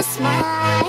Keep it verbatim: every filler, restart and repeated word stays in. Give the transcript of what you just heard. Smile.